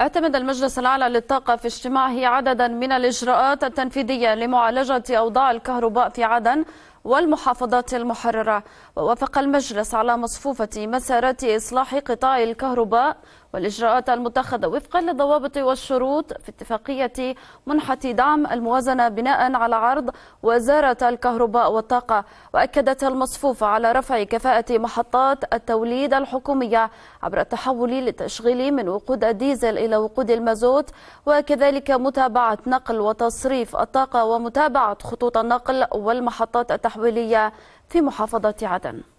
اعتمد المجلس الأعلى للطاقة في اجتماعه عددا من الإجراءات التنفيذية لمعالجة أوضاع الكهرباء في عدن والمحافظات المحررة، ووافق المجلس على مصفوفة مسارات إصلاح قطاع الكهرباء والإجراءات المتخذة وفقا للضوابط والشروط في اتفاقية منحة دعم الموازنة بناء على عرض وزارة الكهرباء والطاقة. وأكدت المصفوفة على رفع كفاءة محطات التوليد الحكومية عبر التحول للتشغيل من وقود الديزل إلى وقود المازوت، وكذلك متابعة نقل وتصريف الطاقة ومتابعة خطوط النقل والمحطات التحويلية في محافظة عدن.